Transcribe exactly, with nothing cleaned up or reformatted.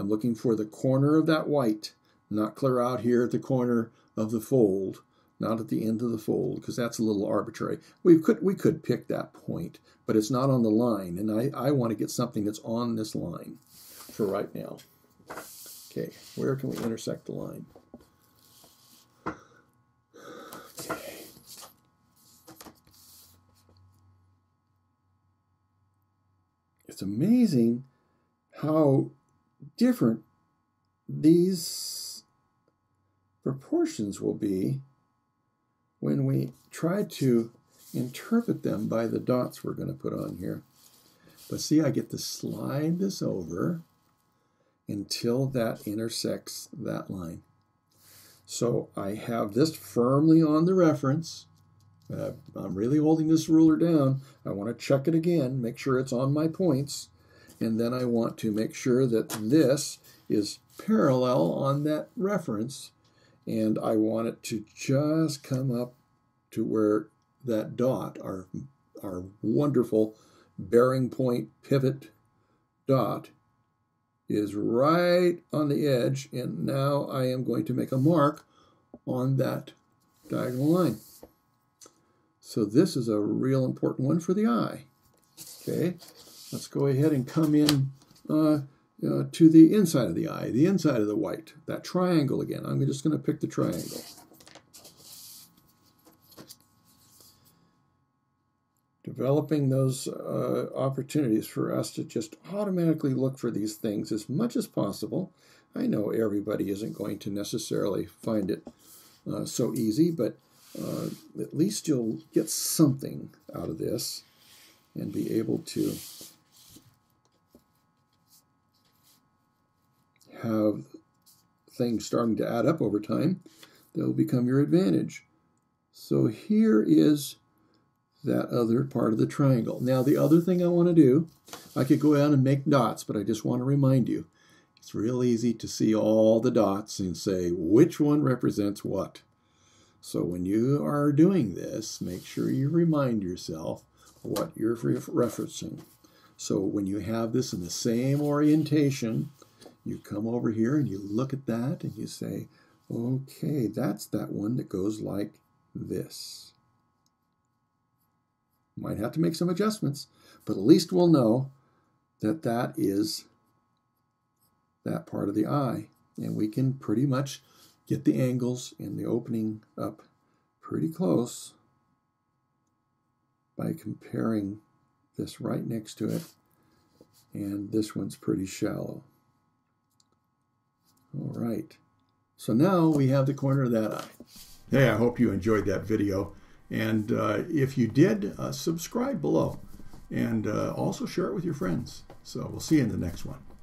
I'm looking for the corner of that white, not clear out here at the corner of the fold, not at the end of the fold, because that's a little arbitrary. We could, we could pick that point, but it's not on the line, and I, I want to get something that's on this line for right now. Okay, where can we intersect the line? It's amazing how different these proportions will be when we try to interpret them by the dots we're going to put on here. But see, I get to slide this over until that intersects that line. So I have this firmly on the reference. Uh, I'm really holding this ruler down. I want to check it again, make sure it's on my points, and then I want to make sure that this is parallel on that reference, and I want it to just come up to where that dot, our, our wonderful bearing point pivot dot, is right on the edge, and now I am going to make a mark on that diagonal line. So this is a real important one for the eye. Okay, let's go ahead and come in uh, uh, to the inside of the eye, the inside of the white, that triangle again. I'm just going to pick the triangle. Developing those uh, opportunities for us to just automatically look for these things as much as possible. I know everybody isn't going to necessarily find it uh, so easy, but Uh, at least you'll get something out of this and be able to have things starting to add up over time that will become your advantage. So here is that other part of the triangle. Now the other thing I want to do, I could go out and make dots, but I just want to remind you, it's real easy to see all the dots and say which one represents what. So when you are doing this, make sure you remind yourself what you're referencing. So when you have this in the same orientation, you come over here and you look at that and you say, okay, that's that one that goes like this. Might have to make some adjustments, but at least we'll know that that is that part of the eye. And we can pretty much get the angles and the opening up pretty close by comparing this right next to it, and this one's pretty shallow. All right, so now we have the corner of that eye. Hey, I hope you enjoyed that video, and uh, if you did, uh, subscribe below, and uh, also share it with your friends. So we'll see you in the next one.